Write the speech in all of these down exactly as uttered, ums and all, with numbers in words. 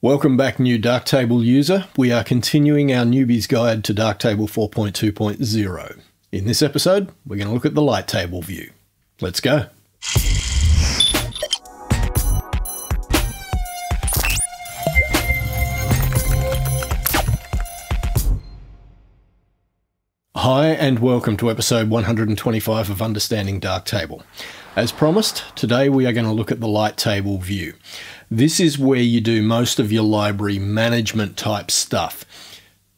Welcome back, new Darktable user. We are continuing our newbie's guide to Darktable four point two point zero. In this episode, we're going to look at the Lighttable view. Let's go. Hi, and welcome to episode one hundred twenty-five of Understanding Darktable. As promised, today we are going to look at the Lighttable view. This is where you do most of your library management type stuff.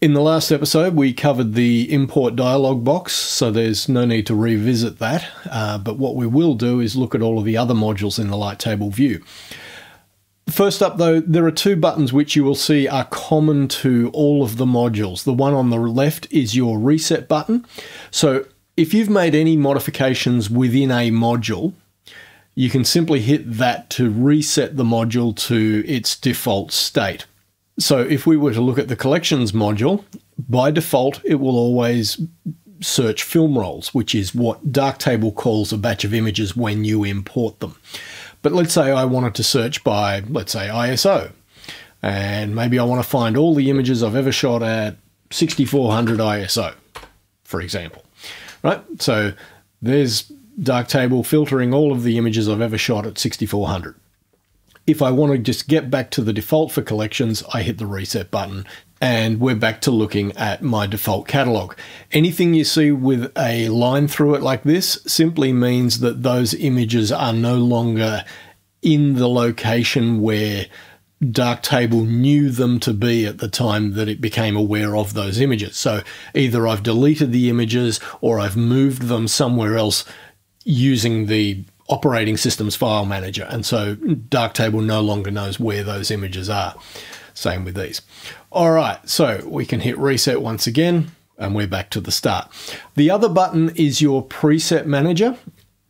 In the last episode, we covered the import dialog box, so there's no need to revisit that. Uh, but what we will do is look at all of the other modules in the Lighttable view. First up though, there are two buttons which you will see are common to all of the modules. The one on the left is your reset button. So if you've made any modifications within a module, you can simply hit that to reset the module to its default state. So if we were to look at the collections module, by default, it will always search film rolls, which is what Darktable calls a batch of images when you import them. But let's say I wanted to search by, let's say, I S O, and maybe I want to find all the images I've ever shot at sixty-four hundred I S O, for example, right? So there's Darktable filtering all of the images I've ever shot at sixty-four hundred. If I want to just get back to the default for collections, I hit the reset button and we're back to looking at my default catalog. Anything you see with a line through it like this simply means that those images are no longer in the location where Darktable knew them to be at the time that it became aware of those images. So either I've deleted the images or I've moved them somewhere else using the operating system's file manager, and so Darktable no longer knows where those images are. Same with these. All right, so we can hit reset once again, and we're back to the start. The other button is your preset manager.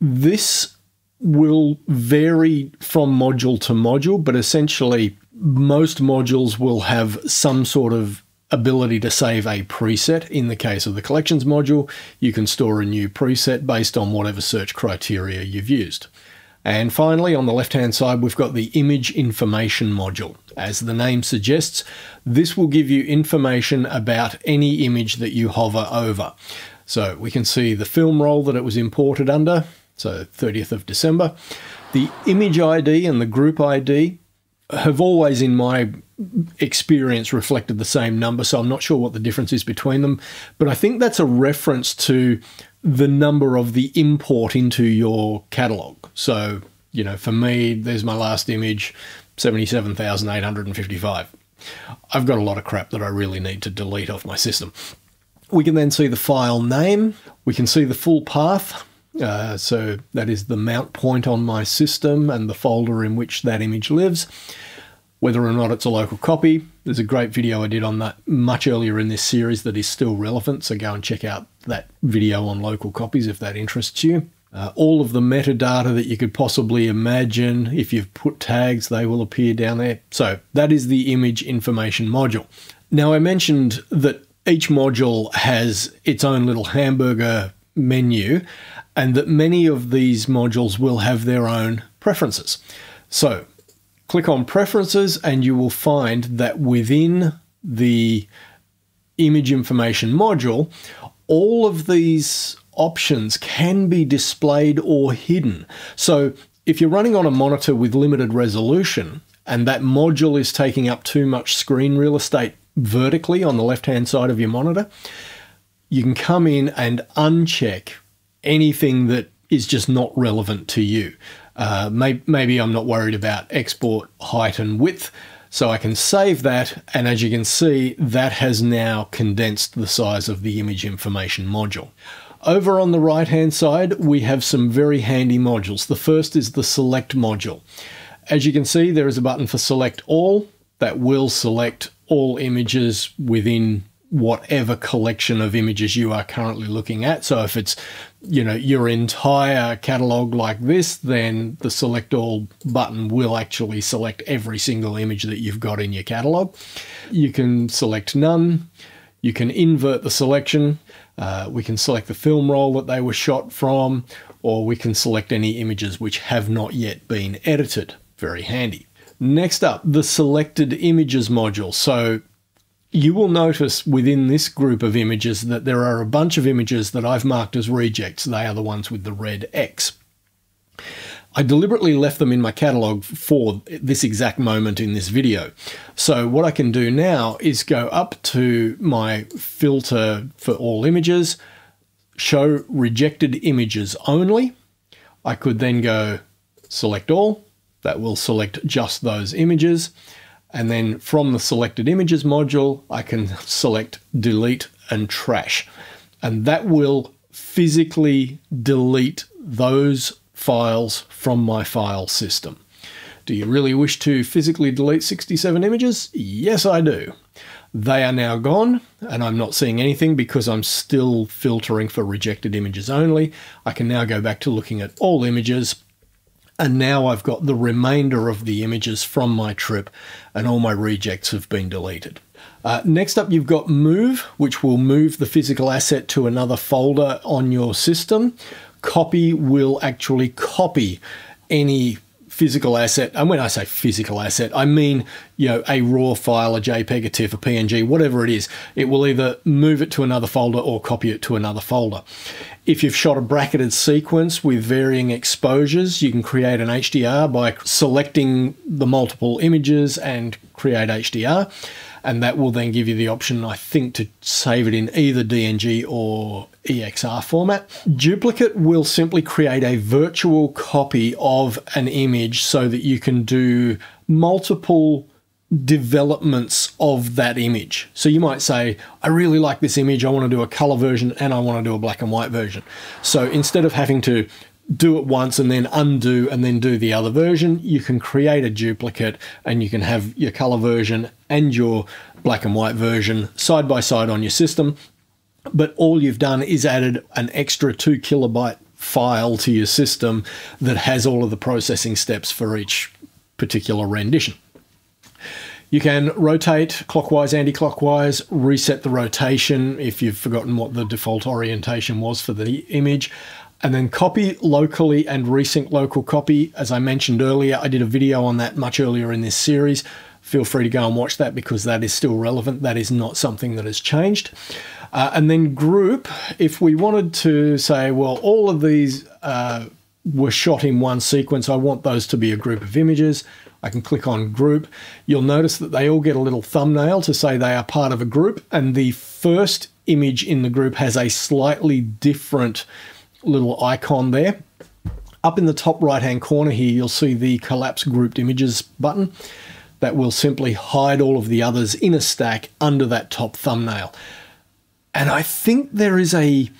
This will vary from module to module, but essentially most modules will have some sort of ability to save a preset. In the case of the collections module, you can store a new preset based on whatever search criteria you've used. And finally, on the left-hand side, we've got the image information module. As the name suggests, this will give you information about any image that you hover over. So we can see the film roll that it was imported under, so thirtieth of December. The image I D and the group I D have always, in my experience, reflected the same number, so I'm not sure what the difference is between them, but I think that's a reference to the number of the import into your catalog. So, you know, for me, there's my last image, seventy-seven thousand eight hundred fifty-five. I've got a lot of crap that I really need to delete off my system. We can then see the file name. We can see the full path. Uh, so that is the mount point on my system and the folder in which that image lives, whether or not it's a local copy. There's a great video I did on that much earlier in this series that is still relevant, so go and check out that video on local copies if that interests you. Uh, all of the metadata that you could possibly imagine. If you've put tags, they will appear down there. So that is the image information module. Now, I mentioned that each module has its own little hamburger menu, and that many of these modules will have their own preferences. So click on Preferences, and you will find that within the image information module, all of these options can be displayed or hidden. So if you're running on a monitor with limited resolution, and that module is taking up too much screen real estate vertically on the left-hand side of your monitor, you can come in and uncheck anything that is just not relevant to you. Uh, may, maybe I'm not worried about export height and width, so I can save that, and as you can see, that has now condensed the size of the image information module. Over on the right-hand side, we have some very handy modules. The first is the select module. As you can see, there is a button for select all that will select all images within whatever collection of images you are currently looking at. So if it's, you know, your entire catalog like this, then the select all button will actually select every single image that you've got in your catalog. You can select none. You can invert the selection. Uh, we can select the film roll that they were shot from, or we can select any images which have not yet been edited. Very handy. Next up, the selected images module. So you will notice within this group of images that there are a bunch of images that I've marked as rejects. They are the ones with the red X. I deliberately left them in my catalog for this exact moment in this video. So what I can do now is go up to my filter for all images, show rejected images only. I could then go select all. That will select just those images. And then from the selected images module, I can select delete and trash. And that will physically delete those files from my file system. Do you really wish to physically delete sixty-seven images? Yes, I do. They are now gone, and I'm not seeing anything because I'm still filtering for rejected images only. I can now go back to looking at all images. And now I've got the remainder of the images from my trip, and all my rejects have been deleted. Uh, next up, you've got move, which will move the physical asset to another folder on your system. Copy will actually copy any physical asset. And when I say physical asset, I mean, you know, a RAW file, a JPEG, a TIFF, a P N G, whatever it is. It will either move it to another folder or copy it to another folder. If you've shot a bracketed sequence with varying exposures, you can create an H D R by selecting the multiple images and create H D R. And that will then give you the option, I think, to save it in either D N G or E X R format. Duplicate will simply create a virtual copy of an image so that you can do multiple developments of that image. So you might say, I really like this image, I want to do a color version and I want to do a black and white version. So instead of having to do it once and then undo and then do the other version, you can create a duplicate and you can have your color version and your black and white version side by side on your system. But all you've done is added an extra two kilobyte file to your system that has all of the processing steps for each particular rendition. You can rotate clockwise, anti-clockwise, reset the rotation if you've forgotten what the default orientation was for the image, and then copy locally and resync local copy. As I mentioned earlier, I did a video on that much earlier in this series. Feel free to go and watch that because that is still relevant. That is not something that has changed. Uh, and then group, if we wanted to say, well, all of these uh, were shot in one sequence, I want those to be a group of images, I can click on group. You'll notice that they all get a little thumbnail to say they are part of a group, and the first image in the group has a slightly different little icon there. Up in the top right-hand corner here, you'll see the collapse grouped images button. That will simply hide all of the others in a stack under that top thumbnail. And I think there is a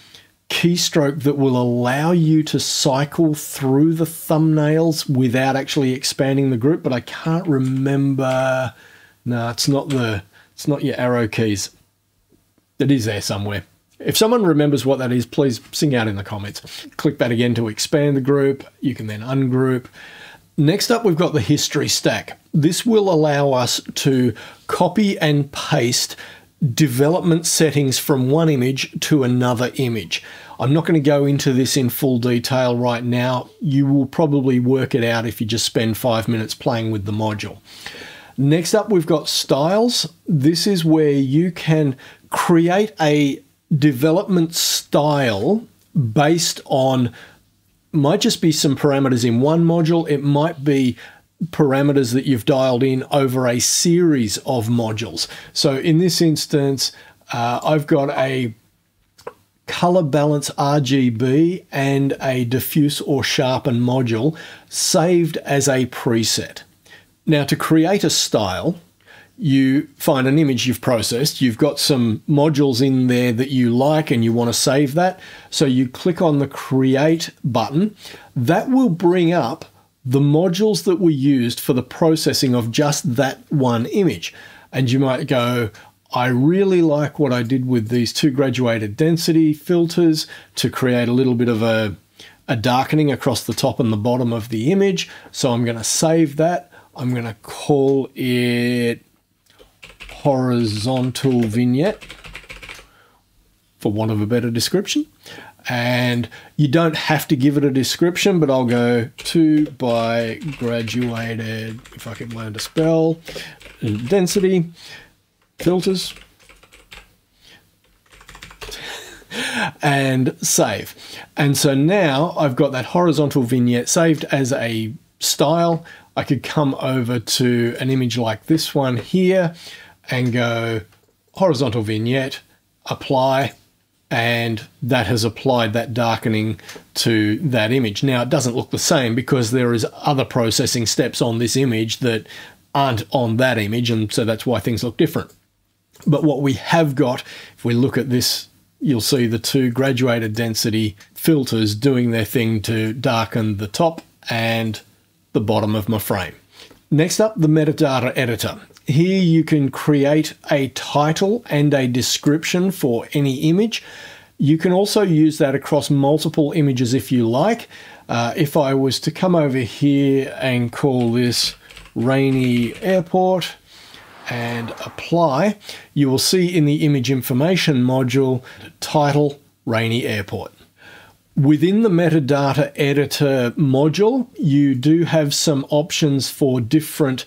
keystroke that will allow you to cycle through the thumbnails without actually expanding the group, but I can't remember. No, it's not the, it's not your arrow keys. It is there somewhere. If someone remembers what that is, please sing out in the comments. Click that again to expand the group. You can then ungroup. Next up, we've got the history stack. This will allow us to copy and paste development settings from one image to another image. I'm not going to go into this in full detail right now. You will probably work it out if you just spend five minutes playing with the module. Next up, we've got styles. This is where you can create a development style based on, might just be some parameters in one module, it might be parameters that you've dialed in over a series of modules. So in this instance, uh, I've got a color balance R G B and a diffuse or sharpen module saved as a preset. Now to create a style, you find an image you've processed, you've got some modules in there that you like and you want to save that. So you click on the Create button. That will bring up the modules that were used for the processing of just that one image. And you might go, I really like what I did with these two graduated density filters to create a little bit of a, a darkening across the top and the bottom of the image. So I'm going to save that. I'm going to call it horizontal vignette, for want of a better description. and you don't have to give it a description, but I'll go two by graduated, if I can learn to spell, density, filters, and save. And so now I've got that horizontal vignette saved as a style. I could come over to an image like this one here and go horizontal vignette, apply, and that has applied that darkening to that image. Now, it doesn't look the same because there is other processing steps on this image that aren't on that image, and so that's why things look different. But what we have got, if we look at this, you'll see the two graduated density filters doing their thing to darken the top and the bottom of my frame. Next up, the metadata editor. Here you can create a title and a description for any image. You can also use that across multiple images if you like. Uh, if I was to come over here and call this Rainy Airport and apply, you will see in the image information module, title, Rainy Airport. Within the metadata editor module, you do have some options for different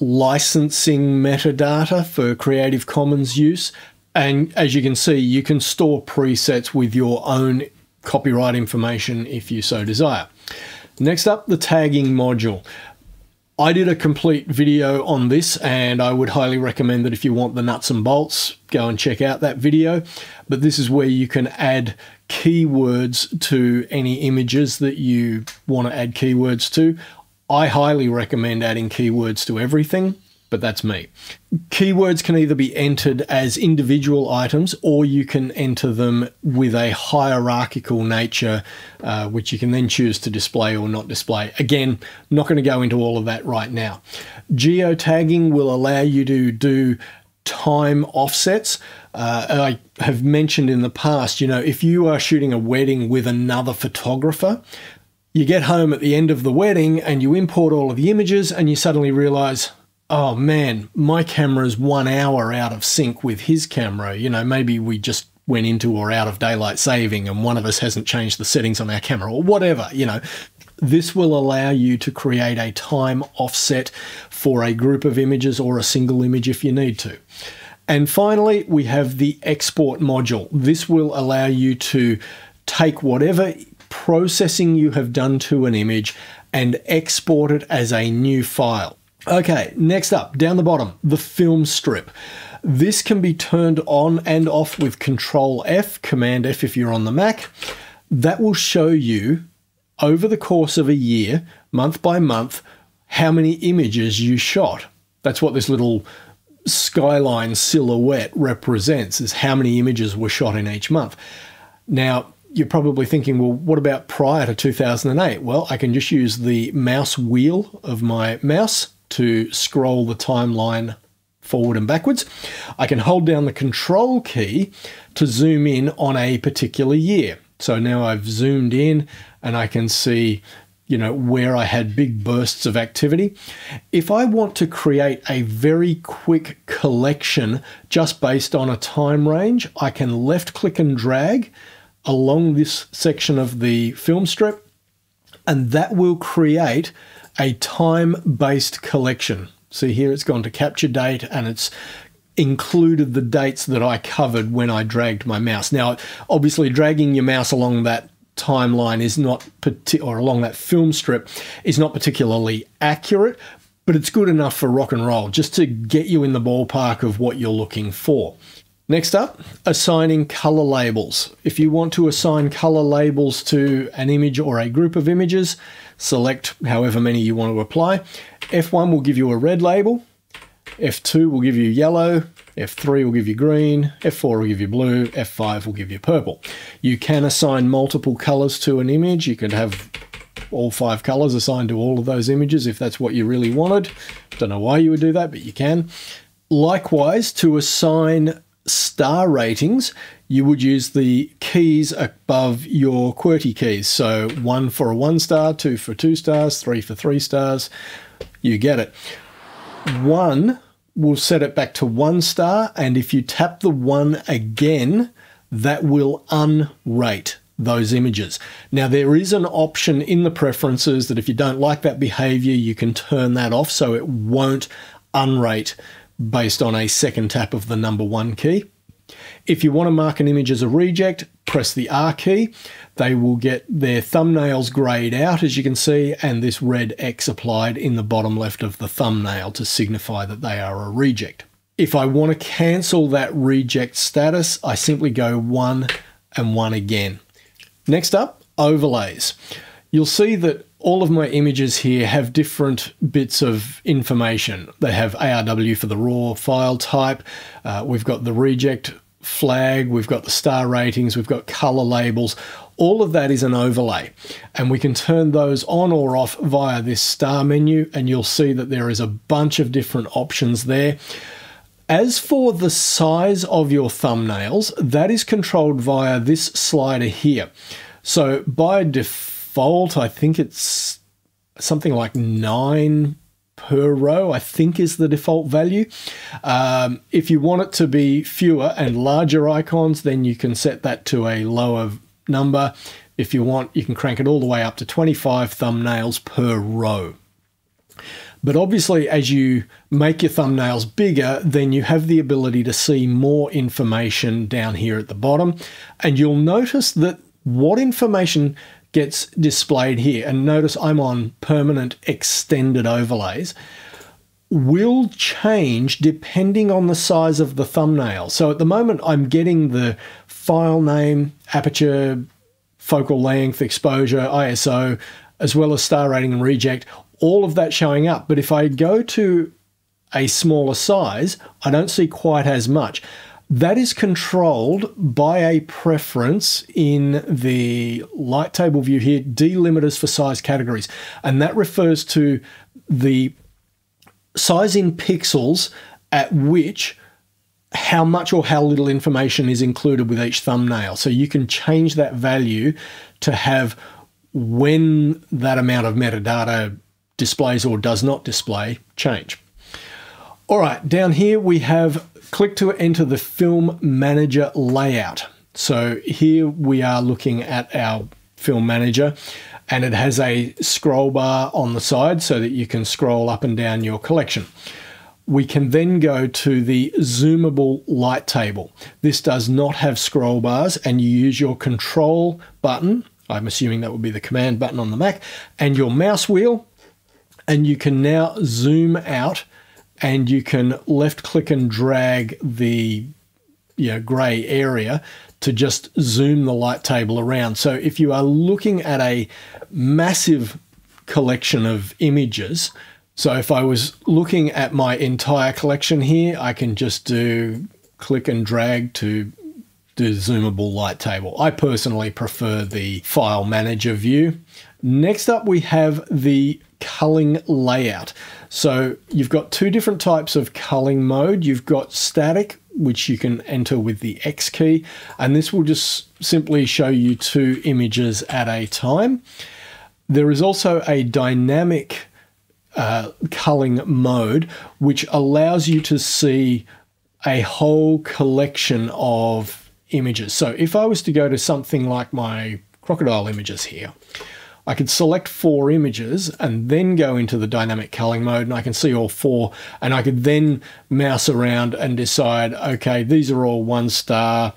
licensing metadata for Creative Commons use. And as you can see, you can store presets with your own copyright information if you so desire. Next up, the tagging module. I did a complete video on this, and I would highly recommend that if you want the nuts and bolts, go and check out that video. But this is where you can add keywords to any images that you want to add keywords to. I highly recommend adding keywords to everything, but that's me. Keywords can either be entered as individual items, or you can enter them with a hierarchical nature, uh, which you can then choose to display or not display. Again, not going to go into all of that right now. Geotagging will allow you to do time offsets. Uh, I have mentioned in the past, you know, if you are shooting a wedding with another photographer, you get home at the end of the wedding and you import all of the images and you suddenly realize, oh man, my camera's one hour out of sync with his camera. You know, maybe we just went into or out of daylight saving and one of us hasn't changed the settings on our camera or whatever, you know. This will allow you to create a time offset for a group of images or a single image if you need to. And finally, we have the export module. This will allow you to take whatever processing you have done to an image and export it as a new file. Okay, next up, down the bottom, the film strip. This can be turned on and off with Control F, Command F if you're on the Mac. That will show you, over the course of a year, month by month, how many images you shot. That's what this little skyline silhouette represents, is how many images were shot in each month. Now, you're probably thinking, well, what about prior to two thousand eight? Well, I can just use the mouse wheel of my mouse to scroll the timeline forward and backwards. I can hold down the Control key to zoom in on a particular year. So now I've zoomed in and I can see, you know, where I had big bursts of activity. If I want to create a very quick collection just based on a time range, I can left click and drag along this section of the film strip, and that will create a time-based collection. See here, it's gone to capture date and it's included the dates that I covered when I dragged my mouse. Now, obviously dragging your mouse along that timeline is not, or along that film strip is not particularly accurate, but it's good enough for rock and roll, just to get you in the ballpark of what you're looking for. Next up, assigning color labels. If you want to assign color labels to an image or a group of images, select however many you want to apply. F one will give you a red label, F two will give you yellow, F three will give you green, F four will give you blue, F five will give you purple. You can assign multiple colors to an image. You could have all five colors assigned to all of those images if that's what you really wanted. Don't know why you would do that, but you can. Likewise, to assign star ratings, you would use the keys above your QWERTY keys. So one for a one star, two for two stars, three for three stars, you get it. One will set it back to one star, and if you tap the one again, that will unrate those images. Now, there is an option in the preferences that if you don't like that behavior, you can turn that off so it won't unrate based on a second tap of the number one key. If you want to mark an image as a reject, press the R key. They will get their thumbnails grayed out, as you can see, and this red X applied in the bottom left of the thumbnail to signify that they are a reject. If I want to cancel that reject status, I simply go one and one again. Next up, overlays. You'll see that all of my images here have different bits of information. They have A R W for the RAW file type, uh, we've got the reject flag, we've got the star ratings, we've got color labels. All of that is an overlay, and we can turn those on or off via this star menu, and you'll see that there is a bunch of different options there. As for the size of your thumbnails, that is controlled via this slider here. So by default, I think it's something like nine per row, I think is the default value. Um, if you want it to be fewer and larger icons, then you can set that to a lower number. If you want, you can crank it all the way up to twenty-five thumbnails per row. But obviously, as you make your thumbnails bigger, then you have the ability to see more information down here at the bottom. And you'll notice that what information gets displayed here, and notice I'm on permanent extended overlays, will change depending on the size of the thumbnail. So at the moment I'm getting the file name, aperture, focal length, exposure, I S O, as well as star rating and reject, all of that showing up. But if I go to a smaller size, I don't see quite as much. That is controlled by a preference in the Lighttable view here, delimiters for size categories. And that refers to the size in pixels at which how much or how little information is included with each thumbnail. So you can change that value to have when that amount of metadata displays or does not display change. All right, down here we have click to enter the Film Manager layout. So here we are looking at our Film Manager, and it has a scroll bar on the side so that you can scroll up and down your collection. We can then go to the Zoomable Lighttable. This does not have scroll bars, and you use your Control button, I'm assuming that would be the Command button on the Mac, and your mouse wheel, and you can now zoom out, and you can left click and drag the you know, gray area to just zoom the Lighttable around. So if you are looking at a massive collection of images, so if I was looking at my entire collection here, I can just do click and drag to do Zoomable Lighttable. I personally prefer the File Manager view. Next up, we have the culling layout. So you've got two different types of culling mode. You've got static, which you can enter with the X key, and this will just simply show you two images at a time. There is also a dynamic uh, culling mode, which allows you to see a whole collection of images. So if I was to go to something like my crocodile images here, I could select four images and then go into the dynamic culling mode, and I can see all four, and I could then mouse around and decide, okay, these are all one star,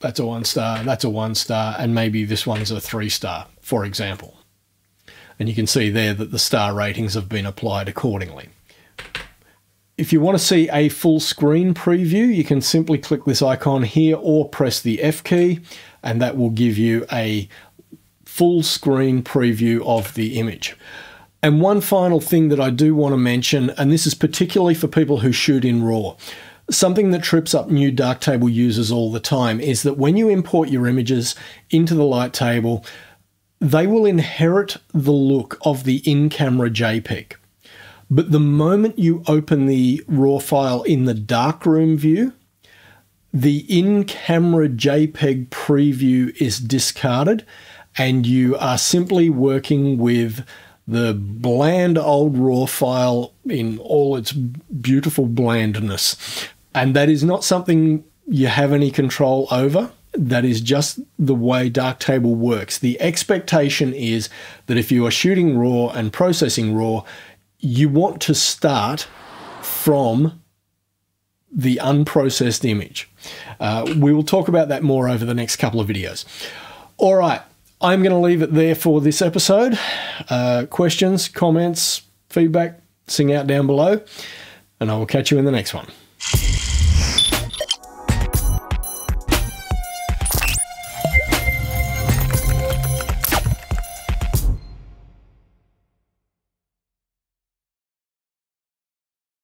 that's a one star, that's a one star, and maybe this one's a three star, for example. And you can see there that the star ratings have been applied accordingly. If you want to see a full screen preview, you can simply click this icon here or press the F key, and that will give you a full screen preview of the image. And one final thing that I do want to mention, and this is particularly for people who shoot in RAW, something that trips up new Darktable users all the time is that when you import your images into the Lighttable, they will inherit the look of the in-camera JPEG. But the moment you open the RAW file in the darkroom view, the in-camera JPEG preview is discarded, and you are simply working with the bland old RAW file in all its beautiful blandness. And that is not something you have any control over. That is just the way Darktable works. The expectation is that if you are shooting RAW and processing RAW, you want to start from the unprocessed image. Uh, we will talk about that more over the next couple of videos. All right, I'm going to leave it there for this episode. Uh, questions, comments, feedback, sing out down below, and I will catch you in the next one.